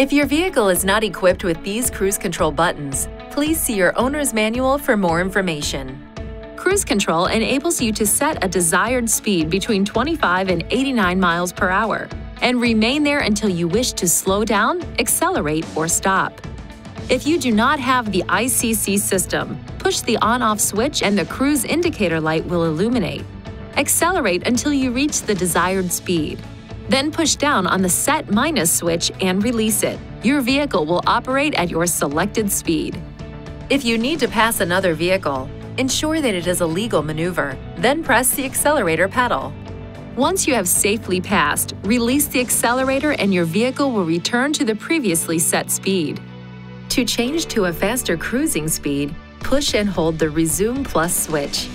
If your vehicle is not equipped with these cruise control buttons, please see your owner's manual for more information. Cruise control enables you to set a desired speed between 25 and 89 miles per hour and remain there until you wish to slow down, accelerate, or stop. If you do not have the ICC system, push the on-off switch and the cruise indicator light will illuminate. Accelerate until you reach the desired speed. Then push down on the set minus switch and release it. Your vehicle will operate at your selected speed. If you need to pass another vehicle, ensure that it is a legal maneuver, then press the accelerator pedal. Once you have safely passed, release the accelerator and your vehicle will return to the previously set speed. To change to a faster cruising speed, push and hold the Resume Plus switch.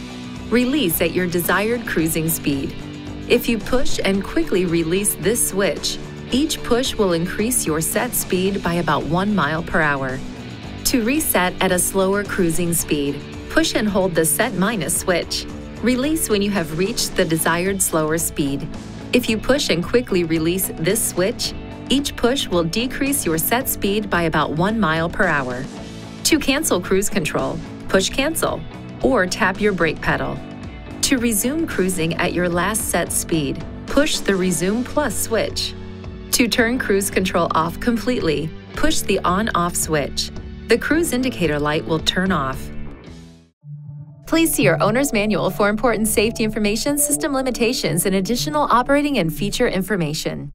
Release at your desired cruising speed. If you push and quickly release this switch, each push will increase your set speed by about 1 mile per hour. To reset at a slower cruising speed, push and hold the set minus switch. Release when you have reached the desired slower speed. If you push and quickly release this switch, each push will decrease your set speed by about 1 mile per hour. To cancel cruise control, push cancel or tap your brake pedal. To resume cruising at your last set speed, push the Resume Plus switch. To turn cruise control off completely, push the on-off switch. The cruise indicator light will turn off. Please see your owner's manual for important safety information, system limitations, and additional operating and feature information.